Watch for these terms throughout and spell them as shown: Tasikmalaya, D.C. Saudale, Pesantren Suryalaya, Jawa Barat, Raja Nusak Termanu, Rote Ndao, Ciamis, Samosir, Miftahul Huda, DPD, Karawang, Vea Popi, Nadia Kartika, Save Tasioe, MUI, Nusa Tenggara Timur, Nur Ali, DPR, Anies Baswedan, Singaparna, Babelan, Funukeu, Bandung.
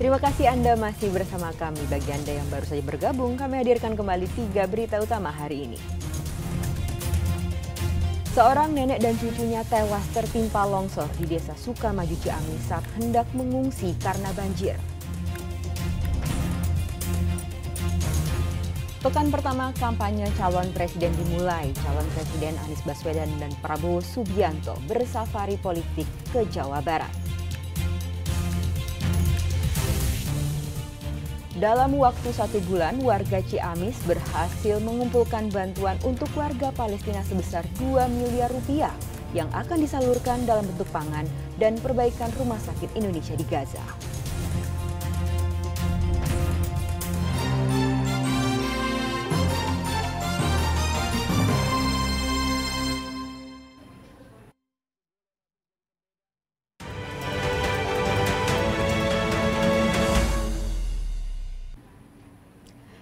Terima kasih Anda masih bersama kami. Bagi Anda yang baru saja bergabung, kami hadirkan kembali 3 berita utama hari ini. Seorang nenek dan cucunya tewas tertimpa longsor di desa Sukamaju, Ciamis saat hendak mengungsi karena banjir. Pekan pertama kampanye calon presiden dimulai. Calon Presiden Anies Baswedan dan Prabowo Subianto bersafari politik ke Jawa Barat. Dalam waktu 1 bulan, warga Ciamis berhasil mengumpulkan bantuan untuk warga Palestina sebesar 2 miliar rupiah yang akan disalurkan dalam bentuk pangan dan perbaikan rumah sakit Indonesia di Gaza.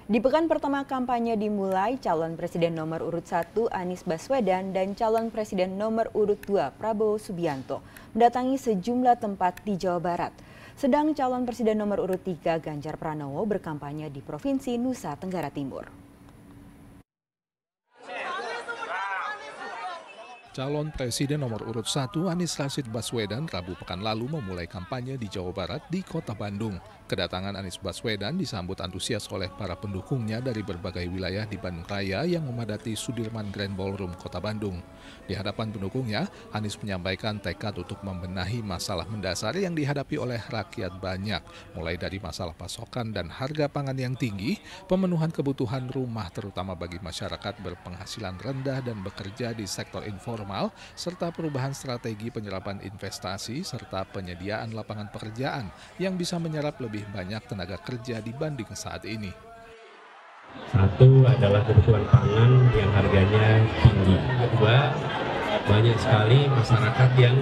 Di pekan pertama kampanye dimulai, calon presiden nomor urut 1 Anies Baswedan dan calon presiden nomor urut 2 Prabowo Subianto mendatangi sejumlah tempat di Jawa Barat. Sedang calon presiden nomor urut 3 Ganjar Pranowo berkampanye di Provinsi Nusa Tenggara Timur. Calon presiden nomor urut 1 Anies Baswedan Rabu pekan lalu memulai kampanye di Jawa Barat di Kota Bandung. Kedatangan Anies Baswedan disambut antusias oleh para pendukungnya dari berbagai wilayah di Bandung Raya yang memadati Sudirman Grand Ballroom, Kota Bandung. Di hadapan pendukungnya, Anies menyampaikan tekad untuk membenahi masalah mendasar yang dihadapi oleh rakyat banyak, mulai dari masalah pasokan dan harga pangan yang tinggi, pemenuhan kebutuhan rumah terutama bagi masyarakat berpenghasilan rendah dan bekerja di sektor informal, serta perubahan strategi penyerapan investasi serta penyediaan lapangan pekerjaan yang bisa menyerap lebih banyak tenaga kerja dibanding saat ini. Satu adalah kebutuhan pangan yang harganya tinggi. Kedua, banyak sekali masyarakat yang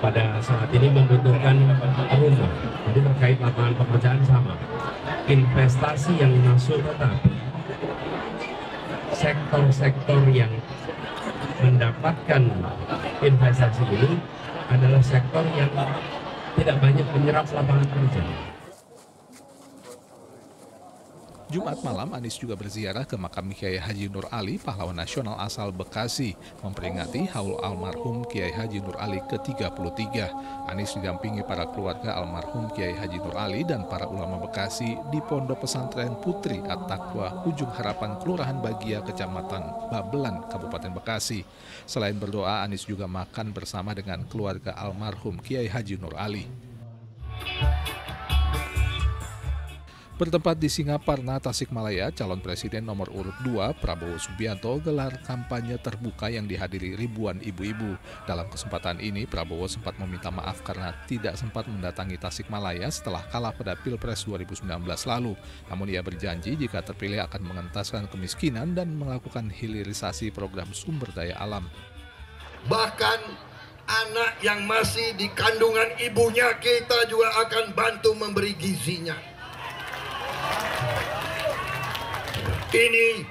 pada saat ini membutuhkan rumah. Jadi terkait lapangan pekerjaan sama. Investasi yang masuk, tetapi sektor-sektor yang mendapatkan investasi ini adalah sektor yang tidak banyak menyerap lapangan kerja. Jumat malam, Anies juga berziarah ke makam Kiai Haji Nur Ali, pahlawan nasional asal Bekasi, memperingati haul almarhum Kiai Haji Nur Ali ke-33. Anies didampingi para keluarga almarhum Kiai Haji Nur Ali dan para ulama Bekasi di Pondok Pesantren Putri At Taqwa, Ujung Harapan, Kelurahan Bagia, Kecamatan Babelan, Kabupaten Bekasi. Selain berdoa, Anies juga makan bersama dengan keluarga almarhum Kiai Haji Nur Ali. Bertempat di Singaparna, Tasikmalaya, calon presiden nomor urut 2 Prabowo Subianto gelar kampanye terbuka yang dihadiri ribuan ibu-ibu. Dalam kesempatan ini, Prabowo sempat meminta maaf karena tidak sempat mendatangi Tasikmalaya setelah kalah pada Pilpres 2019 lalu. Namun ia berjanji jika terpilih akan mengentaskan kemiskinan dan melakukan hilirisasi program sumber daya alam. Bahkan anak yang masih di kandungan ibunya kita juga akan bantu memberi gizinya. Ini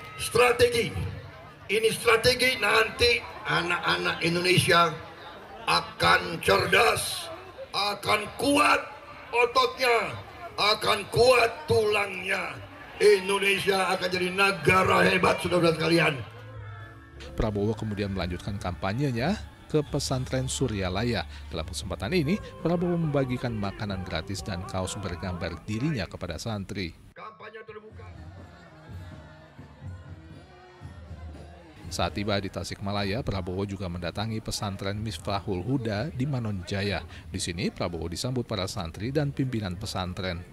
strategi nanti anak-anak Indonesia akan cerdas, akan kuat ototnya, akan kuat tulangnya. Indonesia akan jadi negara hebat, saudara-saudara sekalian. Prabowo kemudian melanjutkan kampanyenya ke Pesantren Suryalaya. Dalam kesempatan ini, Prabowo membagikan makanan gratis dan kaos bergambar dirinya kepada santri. Kampanye terbuka. Saat tiba di Tasikmalaya, Prabowo juga mendatangi pesantren Miftahul Huda di Manonjaya. Di sini, Prabowo disambut para santri dan pimpinan pesantren.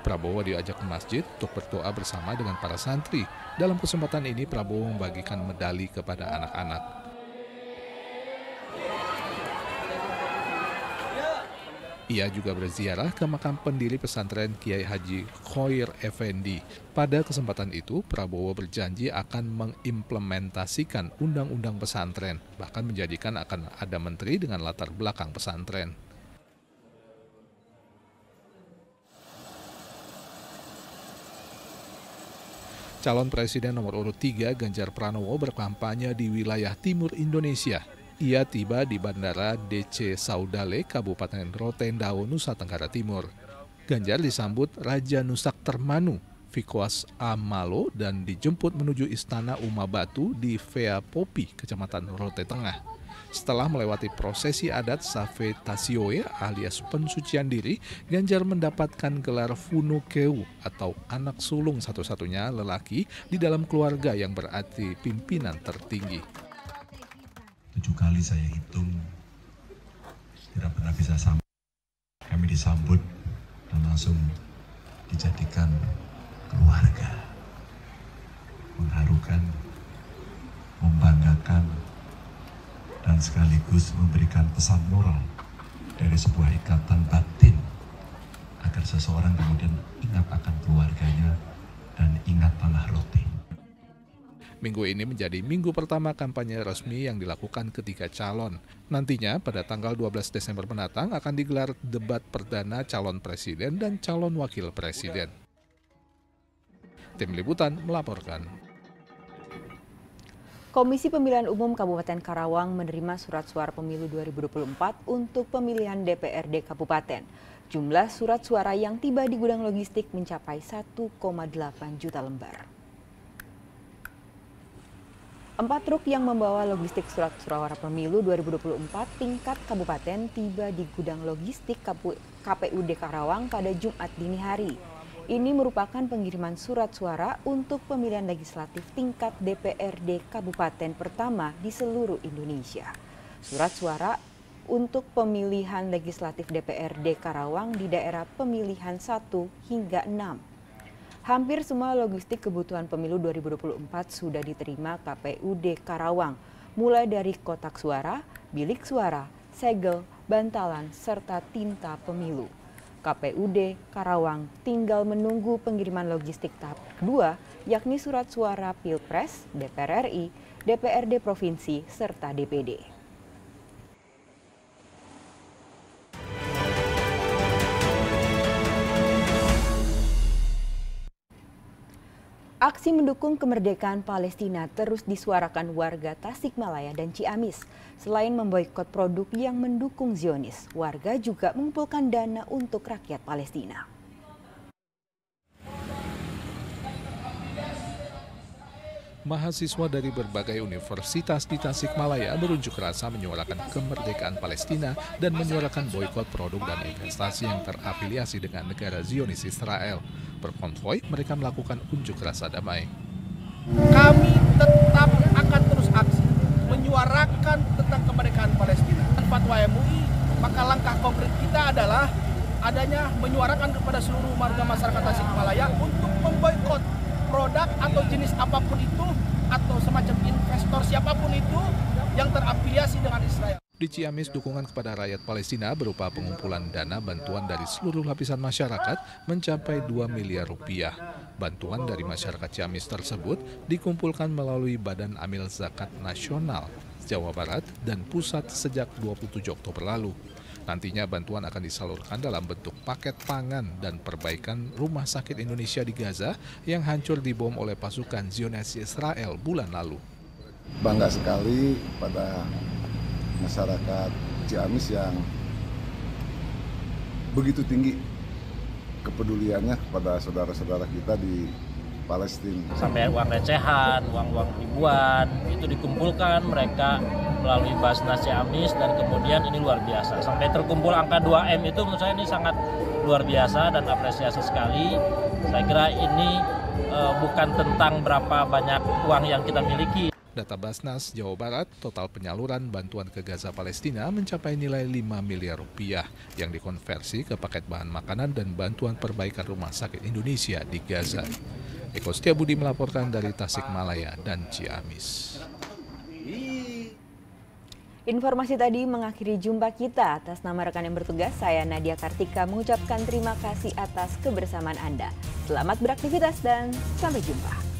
Prabowo diajak ke masjid untuk berdoa bersama dengan para santri. Dalam kesempatan ini, Prabowo membagikan medali kepada anak-anak. Ia juga berziarah ke makam pendiri pesantren Kiai Haji Khoir Effendi. Pada kesempatan itu, Prabowo berjanji akan mengimplementasikan undang-undang pesantren, bahkan menjadikan akan ada menteri dengan latar belakang pesantren. Calon presiden nomor urut 3 Ganjar Pranowo berkampanye di wilayah timur Indonesia. ia tiba di Bandara D.C. Saudale, Kabupaten Rote Ndao, Nusa Tenggara Timur. Ganjar disambut Raja Nusak Termanu, Vikuas Amalo, dan dijemput menuju Istana Uma Batu di Vea Popi, Kecamatan Rote Tengah. Setelah melewati prosesi adat Save Tasioe alias pensucian diri, Ganjar mendapatkan gelar Funukeu atau anak sulung satu-satunya lelaki di dalam keluarga yang berarti pimpinan tertinggi. 7 kali saya hitung, tidak pernah bisa sampai. Kami disambut dan langsung dijadikan keluarga. Mengharukan, membanggakan, dan sekaligus memberikan pesan moral dari sebuah ikatan batin agar seseorang kemudian ingat akan keluarganya dan ingat tanah Rote. Minggu ini menjadi minggu pertama kampanye resmi yang dilakukan ketiga calon. Nantinya pada tanggal 12 Desember mendatang akan digelar debat perdana calon presiden dan calon wakil presiden. Tim Liputan melaporkan. Komisi Pemilihan Umum Kabupaten Karawang menerima surat suara pemilu 2024 untuk pemilihan DPRD Kabupaten. Jumlah surat suara yang tiba di gudang logistik mencapai 1,8 juta lembar. 4 truk yang membawa logistik surat suara pemilu 2024 tingkat kabupaten tiba di gudang logistik KPUD Karawang pada Jumat dini hari. Ini merupakan pengiriman surat suara untuk pemilihan legislatif tingkat DPRD Kabupaten pertama di seluruh Indonesia. Surat suara untuk pemilihan legislatif DPRD Karawang di daerah pemilihan 1 hingga 6. Hampir semua logistik kebutuhan pemilu 2024 sudah diterima KPUD Karawang, mulai dari kotak suara, bilik suara, segel, bantalan, serta tinta pemilu. KPUD Karawang tinggal menunggu pengiriman logistik tahap kedua, yakni surat suara Pilpres, DPR RI, DPRD Provinsi, serta DPD. Aksi mendukung kemerdekaan Palestina terus disuarakan warga Tasikmalaya dan Ciamis. Selain memboikot produk yang mendukung Zionis, warga juga mengumpulkan dana untuk rakyat Palestina. Mahasiswa dari berbagai universitas di Tasikmalaya berunjuk rasa menyuarakan kemerdekaan Palestina dan menyuarakan boikot produk dan investasi yang terafiliasi dengan negara Zionis Israel. Berkonvoi, mereka melakukan unjuk rasa damai. Kami tetap akan terus aksi menyuarakan tentang kemerdekaan Palestina. Tanpa fatwa MUI, maka langkah konkret kita adalah adanya menyuarakan kepada seluruh warga masyarakat Tasikmalaya untuk memboikot produk atau jenis apapun itu atau semacam investor siapapun itu yang terafiliasi dengan Israel. Di Ciamis, dukungan kepada rakyat Palestina berupa pengumpulan dana bantuan dari seluruh lapisan masyarakat mencapai 2 miliar rupiah. Bantuan dari masyarakat Ciamis tersebut dikumpulkan melalui Badan Amil Zakat Nasional, Jawa Barat, dan Pusat sejak 27 Oktober lalu. Nantinya bantuan akan disalurkan dalam bentuk paket pangan dan perbaikan rumah sakit Indonesia di Gaza yang hancur dibom oleh pasukan Zionis Israel bulan lalu. Bangga sekali pada masyarakat Ciamis yang begitu tinggi kepeduliannya kepada saudara-saudara kita di Palestina. Sampai uang recehan, uang ribuan itu dikumpulkan mereka melalui Basnas Ciamis, dan kemudian ini luar biasa. Sampai terkumpul angka 2M itu menurut saya ini sangat luar biasa dan apresiasi sekali. Saya kira ini bukan tentang berapa banyak uang yang kita miliki. Data Basnas Jawa Barat, total penyaluran bantuan ke Gaza Palestina mencapai nilai 5 miliar rupiah yang dikonversi ke paket bahan makanan dan bantuan perbaikan rumah sakit Indonesia di Gaza. Eko Setiabudi melaporkan dari Tasikmalaya dan Ciamis. Informasi tadi mengakhiri jumpa kita. Atas nama rekan yang bertugas, saya Nadia Kartika mengucapkan terima kasih atas kebersamaan Anda. Selamat beraktivitas dan sampai jumpa.